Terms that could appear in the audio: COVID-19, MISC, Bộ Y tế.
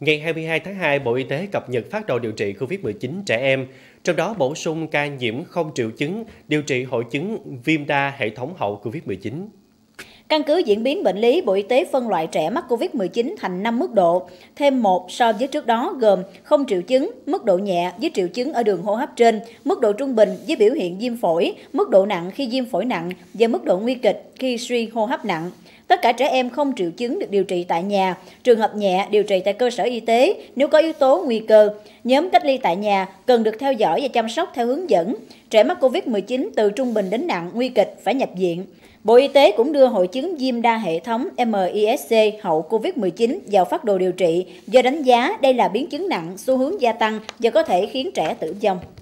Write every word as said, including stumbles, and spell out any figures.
Ngày hai mươi hai tháng hai, Bộ Y tế cập nhật phác đồ điều trị COVID mười chín trẻ em, trong đó bổ sung ca nhiễm không triệu chứng, điều trị hội chứng viêm đa hệ thống hậu COVID mười chín. Căn cứ diễn biến bệnh lý, Bộ Y tế phân loại trẻ mắc COVID mười chín thành năm mức độ, thêm một so với trước đó gồm không triệu chứng, mức độ nhẹ với triệu chứng ở đường hô hấp trên, mức độ trung bình với biểu hiện viêm phổi, mức độ nặng khi viêm phổi nặng và mức độ nguy kịch khi suy hô hấp nặng. Tất cả trẻ em không triệu chứng được điều trị tại nhà, trường hợp nhẹ điều trị tại cơ sở y tế nếu có yếu tố nguy cơ. Nhóm cách ly tại nhà cần được theo dõi và chăm sóc theo hướng dẫn. Trẻ mắc COVID mười chín từ trung bình đến nặng nguy kịch phải nhập viện. Bộ Y tế cũng đưa hội chứng viêm đa hệ thống M I S C hậu COVID mười chín vào phác đồ điều trị do đánh giá đây là biến chứng nặng, xu hướng gia tăng và có thể khiến trẻ tử vong.